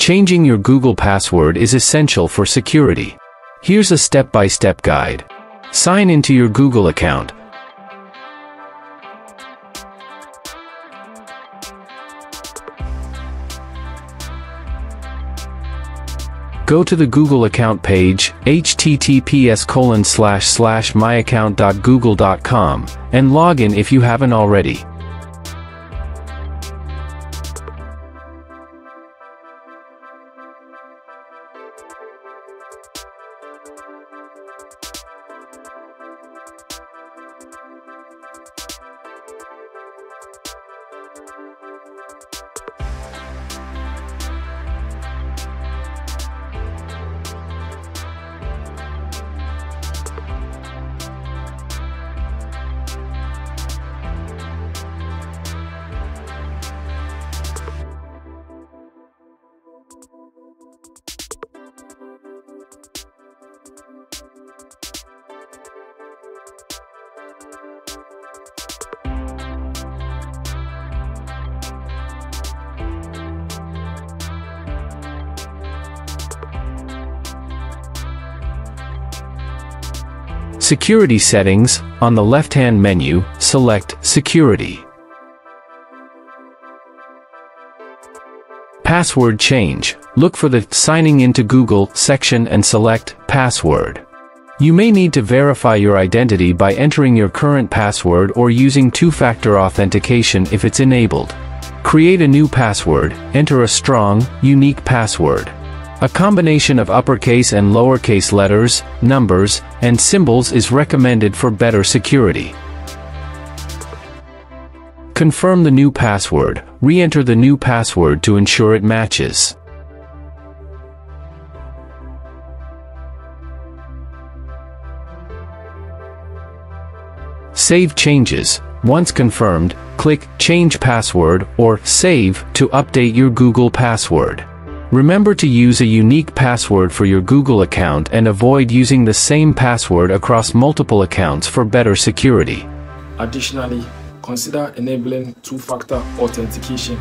Changing your Google password is essential for security. Here's a step-by-step guide. Sign into your Google account. Go to the Google account page, https://myaccount.google.com, and log in if you haven't already. Security settings, on the left-hand menu, select Security. Password change. Look for the Signing into Google section and select Password. You may need to verify your identity by entering your current password or using two-factor authentication if it's enabled. Create a new password, enter a strong, unique password. A combination of uppercase and lowercase letters, numbers, and symbols is recommended for better security. Confirm the new password. Re-enter the new password to ensure it matches. Save changes. Once confirmed, click Change Password or Save to update your Google password. Remember to use a unique password for your Google account and avoid using the same password across multiple accounts for better security. Additionally, consider enabling two-factor authentication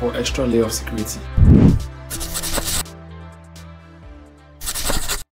for extra layer of security.